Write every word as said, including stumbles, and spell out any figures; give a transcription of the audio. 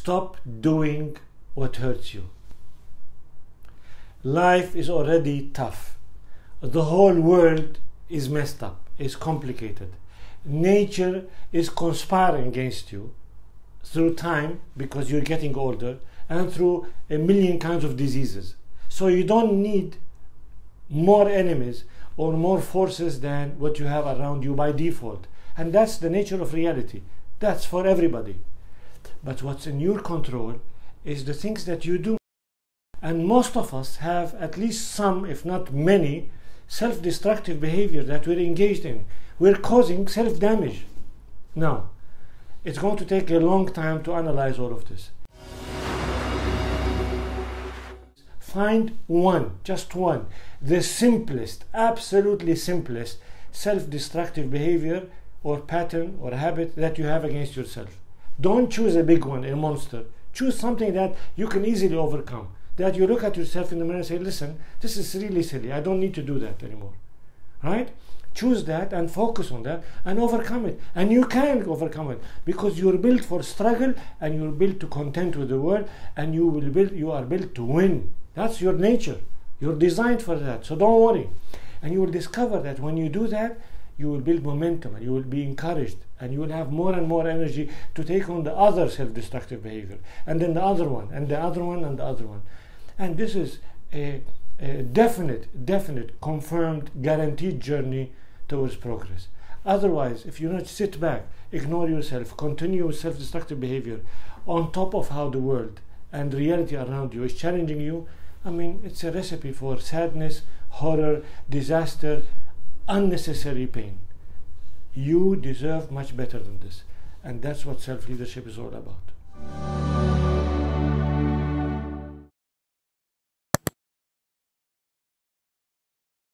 stop doing what hurts you. Life is already tough. The whole world is messed up, is complicated. Nature is conspiring against you through time, because you're getting older, and through a million kinds of diseases. So you don't need more enemies or more forces than what you have around you by default. And that's the nature of reality. That's for everybody. But what's in your control is the things that you do. And most of us have at least some, if not many, self-destructive behavior that we're engaged in. We're causing self-damage. Now, it's going to take a long time to analyze all of this. Find one, just one, the simplest, absolutely simplest self-destructive behavior or pattern or habit that you have against yourself. Don't choose a big one, a monster. Choose something that you can easily overcome, that you look at yourself in the mirror and say, listen, this is really silly. I don't need to do that anymore, right? Choose that and focus on that and overcome it. And you can overcome it, because you're built for struggle, and you're built to contend with the world, and you will build, you are built to win. That's your nature. You're designed for that, so don't worry. And you will discover that when you do that, you will build momentum, and you will be encouraged, and you will have more and more energy to take on the other self-destructive behavior, and then the other one, and the other one, and the other one. And this is a, a definite, definite, confirmed, guaranteed journey towards progress. Otherwise, if you not sit back, ignore yourself, continue with self-destructive behavior on top of how the world and reality around you is challenging you, I mean, it's a recipe for sadness, horror, disaster, unnecessary pain. You deserve much better than this. And that's what self-leadership is all about.